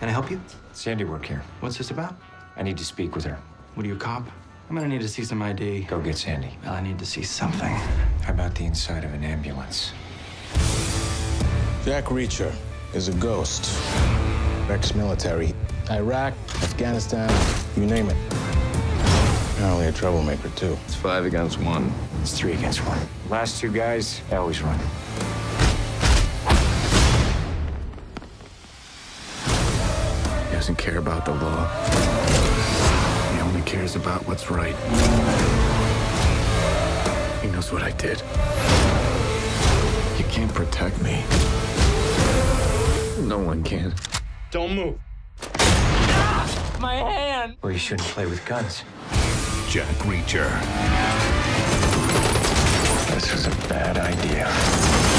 Can I help you? Sandy work here. What's this about? I need to speak with her. What are you, a cop? I'm gonna need to see some ID. Go get Sandy. Well, I need to see something. How about the inside of an ambulance? Jack Reacher is a ghost. Ex-military. Iraq, Afghanistan, you name it. Not only a troublemaker, too. It's 5 against 1. It's 3 against 1. Last 2 guys, I always run. He doesn't care about the law. He only cares about what's right. He knows what I did. You can't protect me. No one can. Don't move. Ah, my hand! Well, you shouldn't play with guns. Jack Reacher. This was a bad idea.